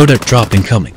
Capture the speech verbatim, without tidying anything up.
Loadout drop incoming.